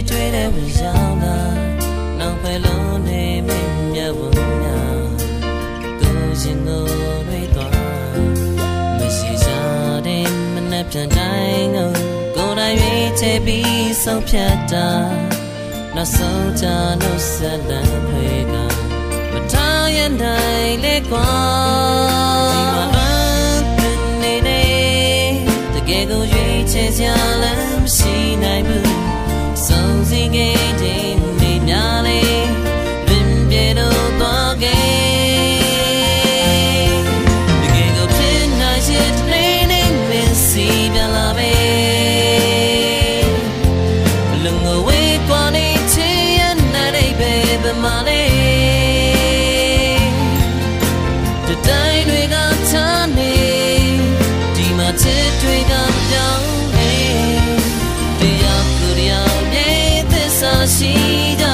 để chơi đêm với gió là nàng phải lâu nay mình nhớ vợ nhà cứ xin ngỡ đôi ta mình sẽ ra đêm mình nấp chân trái ngờ cô đã bị che bị sâu chết ta nó sâu cha nó sẽ đàn hơi cả mà ta yên đời lê qua Go dream chase your lamp, see night blue. So see gate in the alley, been bit of dog game. You can go pin night yet raining, we'll see the love. Long away, one each and that a baby money. The day we got tiny, Dima did we got. See the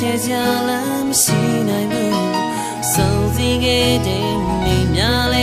Hãy subscribe cho kênh Ghiền Mì Gõ Để không bỏ lỡ những video hấp dẫn